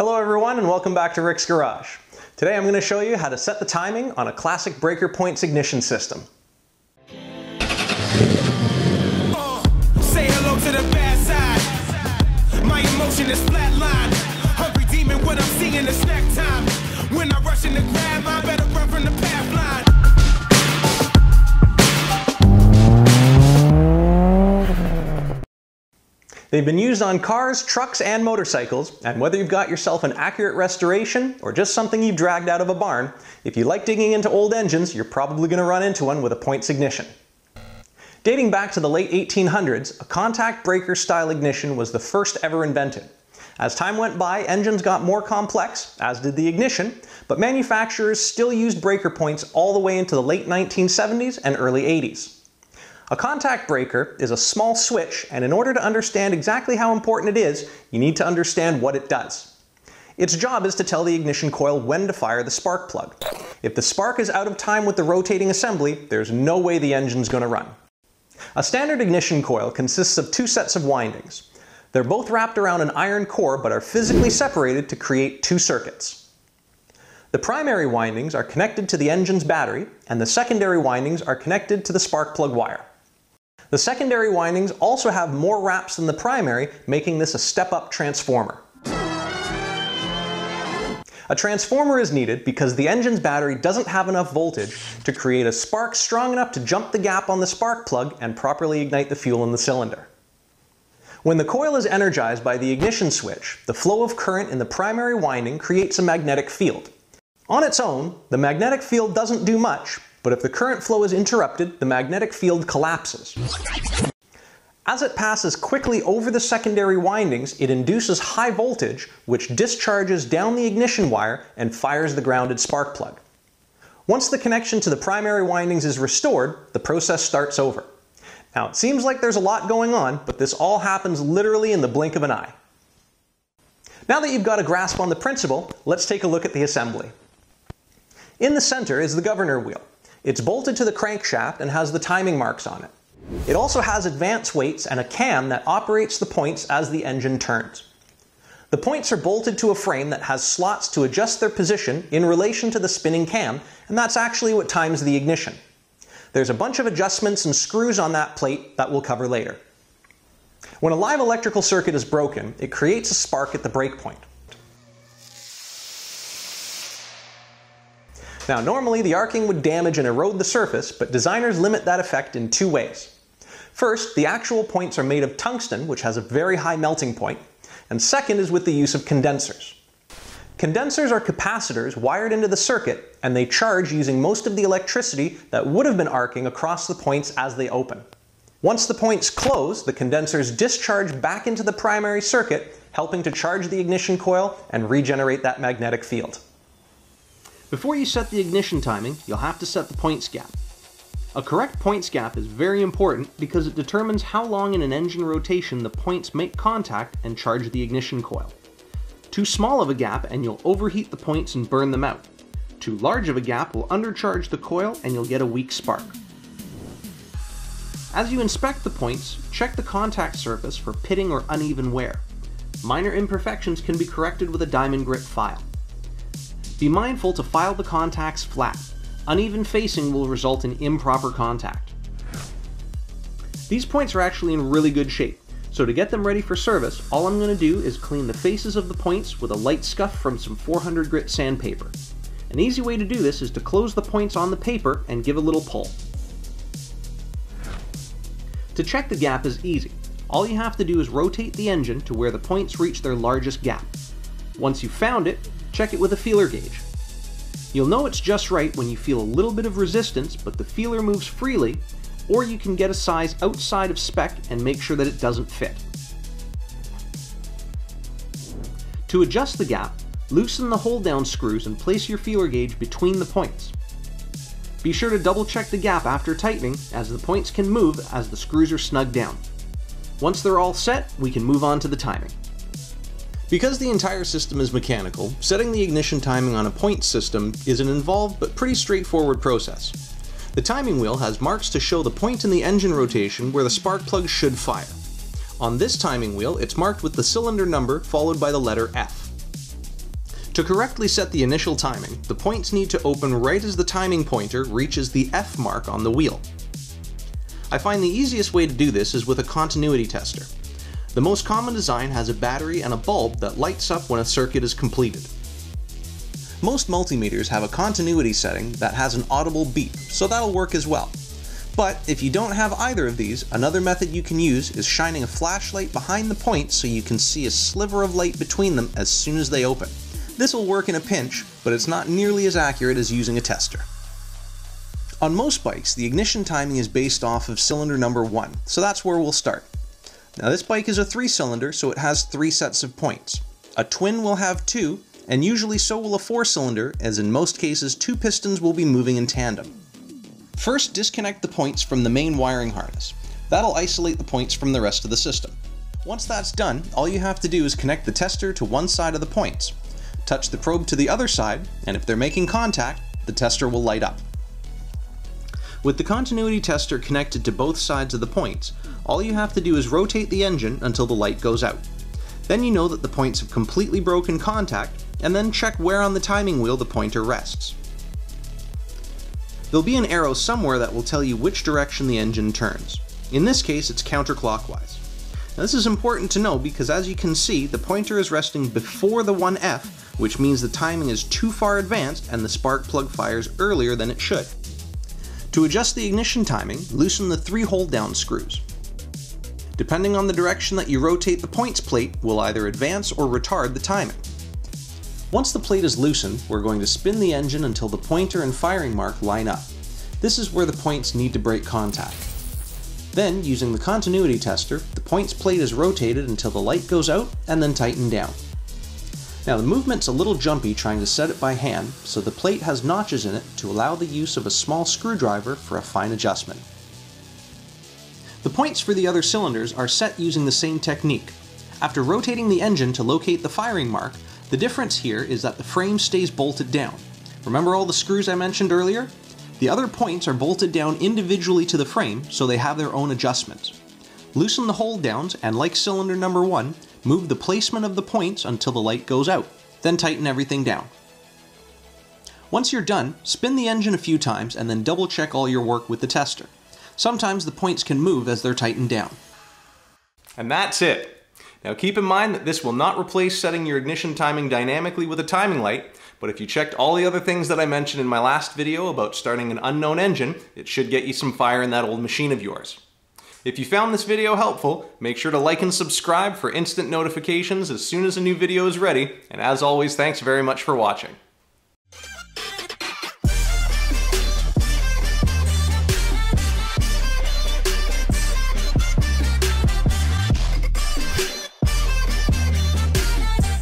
Hello everyone and welcome back to Rick's Garage. Today I'm going to show you how to set the timing on a classic breaker points ignition system. Say hello to the bad side. My emotion is flatline. Hungry demon, what I'm seeing is snack time. When I rush in the grab, I better run from the path line. They've been used on cars, trucks, and motorcycles, and whether you've got yourself an accurate restoration or just something you've dragged out of a barn, if you like digging into old engines, you're probably going to run into one with a points ignition. Dating back to the late 1800s, a contact breaker style ignition was the first ever invented. As time went by, engines got more complex, as did the ignition, but manufacturers still used breaker points all the way into the late 1970s and early 80s. A contact breaker is a small switch, and in order to understand exactly how important it is, you need to understand what it does. Its job is to tell the ignition coil when to fire the spark plug. If the spark is out of time with the rotating assembly, there's no way the engine's going to run. A standard ignition coil consists of two sets of windings. They're both wrapped around an iron core but are physically separated to create two circuits. The primary windings are connected to the engine's battery, and the secondary windings are connected to the spark plug wire. The secondary windings also have more wraps than the primary, making this a step-up transformer. A transformer is needed because the engine's battery doesn't have enough voltage to create a spark strong enough to jump the gap on the spark plug and properly ignite the fuel in the cylinder. When the coil is energized by the ignition switch, the flow of current in the primary winding creates a magnetic field. On its own, the magnetic field doesn't do much, but if the current flow is interrupted, the magnetic field collapses. As it passes quickly over the secondary windings, it induces high voltage, which discharges down the ignition wire and fires the grounded spark plug. Once the connection to the primary windings is restored, the process starts over. Now, it seems like there's a lot going on, but this all happens literally in the blink of an eye. Now that you've got a grasp on the principle, let's take a look at the assembly. In the center is the governor wheel. It's bolted to the crankshaft and has the timing marks on it. It also has advance weights and a cam that operates the points as the engine turns. The points are bolted to a frame that has slots to adjust their position in relation to the spinning cam, and that's actually what times the ignition. There's a bunch of adjustments and screws on that plate that we'll cover later. When a live electrical circuit is broken, it creates a spark at the breakpoint. Now, normally the arcing would damage and erode the surface, but designers limit that effect in two ways. First, the actual points are made of tungsten, which has a very high melting point, and second is with the use of condensers. Condensers are capacitors wired into the circuit, and they charge using most of the electricity that would have been arcing across the points as they open. Once the points close, the condensers discharge back into the primary circuit, helping to charge the ignition coil and regenerate that magnetic field. Before you set the ignition timing, you'll have to set the points gap. A correct points gap is very important because it determines how long in an engine rotation the points make contact and charge the ignition coil. Too small of a gap and you'll overheat the points and burn them out. Too large of a gap will undercharge the coil and you'll get a weak spark. As you inspect the points, check the contact surface for pitting or uneven wear. Minor imperfections can be corrected with a diamond grip file. Be mindful to file the contacts flat. Uneven facing will result in improper contact. These points are actually in really good shape, so to get them ready for service, all I'm going to do is clean the faces of the points with a light scuff from some 400 grit sandpaper. An easy way to do this is to close the points on the paper and give a little pull. To check the gap is easy. All you have to do is rotate the engine to where the points reach their largest gap. Once you've found it, check it with a feeler gauge. You'll know it's just right when you feel a little bit of resistance, but the feeler moves freely, or you can get a size outside of spec and make sure that it doesn't fit. To adjust the gap, loosen the hold-down screws and place your feeler gauge between the points. Be sure to double-check the gap after tightening, as the points can move as the screws are snugged down. Once they're all set, we can move on to the timing. Because the entire system is mechanical, setting the ignition timing on a point system is an involved but pretty straightforward process. The timing wheel has marks to show the point in the engine rotation where the spark plug should fire. On this timing wheel, it's marked with the cylinder number followed by the letter F. To correctly set the initial timing, the points need to open right as the timing pointer reaches the F mark on the wheel. I find the easiest way to do this is with a continuity tester. The most common design has a battery and a bulb that lights up when a circuit is completed. Most multimeters have a continuity setting that has an audible beep, so that'll work as well. But if you don't have either of these, another method you can use is shining a flashlight behind the points so you can see a sliver of light between them as soon as they open. This will work in a pinch, but it's not nearly as accurate as using a tester. On most bikes, the ignition timing is based off of cylinder number 1, so that's where we'll start. Now this bike is a 3-cylinder, so it has 3 sets of points. A twin will have 2, and usually so will a 4-cylinder, as in most cases 2 pistons will be moving in tandem. First, disconnect the points from the main wiring harness. That'll isolate the points from the rest of the system. Once that's done, all you have to do is connect the tester to one side of the points. Touch the probe to the other side, and if they're making contact, the tester will light up. With the continuity tester connected to both sides of the points, all you have to do is rotate the engine until the light goes out. Then you know that the points have completely broken contact, and then check where on the timing wheel the pointer rests. There'll be an arrow somewhere that will tell you which direction the engine turns. In this case, it's counterclockwise. Now, this is important to know because, as you can see, the pointer is resting before the 1F, which means the timing is too far advanced and the spark plug fires earlier than it should. To adjust the ignition timing, loosen the 3 hold-down screws. Depending on the direction that you rotate the points plate, will either advance or retard the timing. Once the plate is loosened, we're going to spin the engine until the pointer and firing mark line up. This is where the points need to break contact. Then, using the continuity tester, the points plate is rotated until the light goes out and then tightened down. Now the movement's a little jumpy trying to set it by hand, so the plate has notches in it to allow the use of a small screwdriver for a fine adjustment. The points for the other cylinders are set using the same technique. After rotating the engine to locate the firing mark, the difference here is that the frame stays bolted down. Remember all the screws I mentioned earlier? The other points are bolted down individually to the frame, so they have their own adjustments. Loosen the hold downs and, like cylinder number 1, move the placement of the points until the light goes out, then tighten everything down. Once you're done, spin the engine a few times and then double check all your work with the tester. Sometimes the points can move as they're tightened down. And that's it. Now keep in mind that this will not replace setting your ignition timing dynamically with a timing light, but if you checked all the other things that I mentioned in my last video about starting an unknown engine, it should get you some fire in that old machine of yours. If you found this video helpful, make sure to like and subscribe for instant notifications as soon as a new video is ready, and as always, thanks very much for watching.